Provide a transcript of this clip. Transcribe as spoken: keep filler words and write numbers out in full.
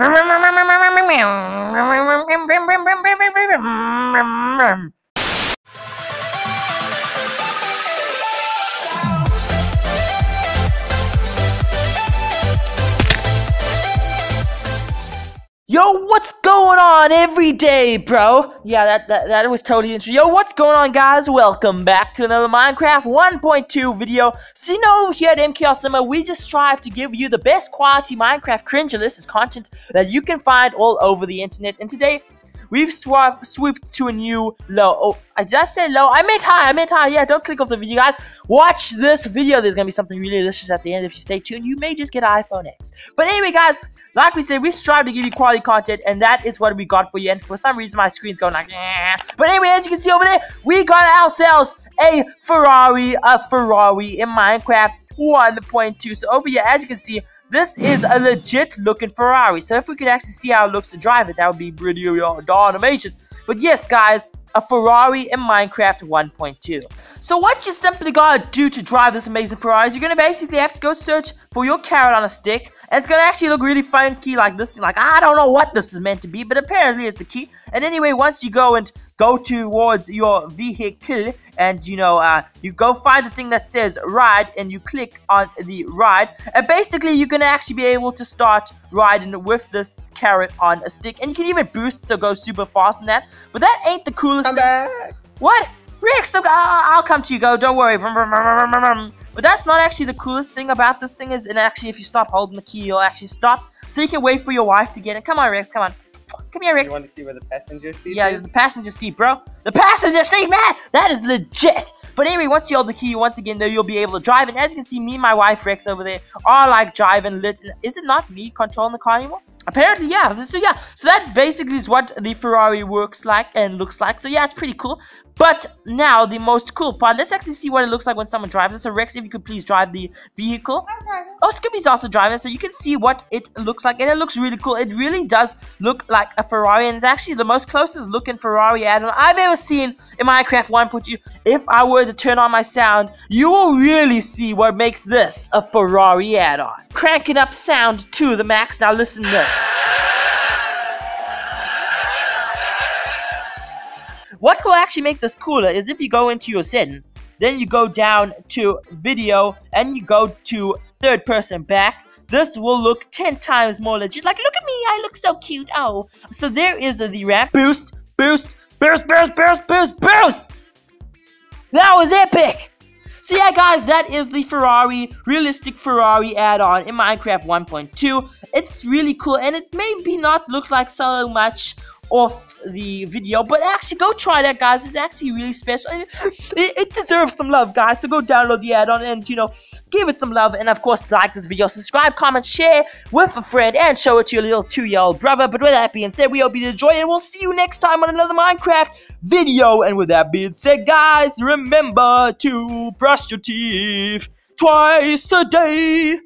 Yo, what's going on every day, bro? Yeah, that, that, that was totally interesting. Yo, what's going on, guys? Welcome back to another Minecraft one point two video. So, you know, here at M K R Cinema, we just strive to give you the best quality Minecraft cringelicious content that you can find all over the internet. And today, we've swap, swooped to a new low. Oh, did I say low? I meant high, I meant high. Yeah, don't click off the video, guys. Watch this video. There's going to be something really delicious at the end. If you stay tuned, you may just get an iPhone ten. But anyway, guys, like we said, we strive to give you quality content, and that is what we got for you. And for some reason, my screen's going like, nah. But anyway, as you can see over there, we got ourselves a Ferrari, a Ferrari in Minecraft one point two. So over here, as you can see, this is a legit looking Ferrari, so if we could actually see how it looks to drive it, that would be pretty darn amazing. But yes, guys, a Ferrari in Minecraft one point two. So what you simply gotta do to drive this amazing Ferrari is you're gonna basically have to go search for your carrot on a stick, and it's gonna actually look really funky like this thing. Like, I don't know what this is meant to be, but apparently it's a key. And anyway, once you go and go towards your vehicle, and you know, uh, you go find the thing that says ride, and you click on the ride, and basically you're gonna actually be able to start riding with this carrot on a stick, and you can even boost, so go super fast and that. But that ain't the coolest thing. What, Rex? I'll come to you. Go, don't worry. But that's not actually the coolest thing about this thing is, and actually, if you stop holding the key, you'll actually stop, so you can wait for your wife to get it. Come on, Rex. Come on. Come here, Rex. You want to see where the passenger seat yeah, is? Yeah, the passenger seat, bro. The passenger seat, man! That is legit! But anyway, once you hold the key, once again, though, you'll be able to drive. And as you can see, me and my wife, Rex, over there, are, like, driving lit. And is it not me controlling the car anymore? Apparently, yeah. So, yeah. So, that basically is what the Ferrari works like and looks like. So, yeah, it's pretty cool. But now, the most cool part. Let's actually see what it looks like when someone drives it. So, Rex, if you could please drive the vehicle. I'm driving. Oh, Scooby's also driving. So, you can see what it looks like. And it looks really cool. It really does look like a Ferrari. And it's actually the most closest looking Ferrari ad I've ever seen in Minecraft one point two. If I were to turn on my sound, you will really see what makes this a Ferrari add-on. Cranking up sound to the max. Now, listen to this. What will actually make this cooler is if you go into your settings, then you go down to video, and you go to third person back. This will look ten times more legit. Like, look at me, I look so cute. Oh, so there is the ramp. Boost, boost, boost, boost, boost, boost, boost. That was epic. So yeah, guys, that is the Ferrari, realistic Ferrari add-on in Minecraft one point two. It's really cool, and it maybe not look like so much off the video, but actually go try that, guys. It's actually really special, and it, it deserves some love, guys. So go download the add-on and, you know, give it some love, and of course, like this video, subscribe, comment, share with a friend, and show it to your little two-year-old brother. But with that being said, we hope you enjoy, and we'll see you next time on another Minecraft video. And with that being said, guys, remember to brush your teeth twice a day.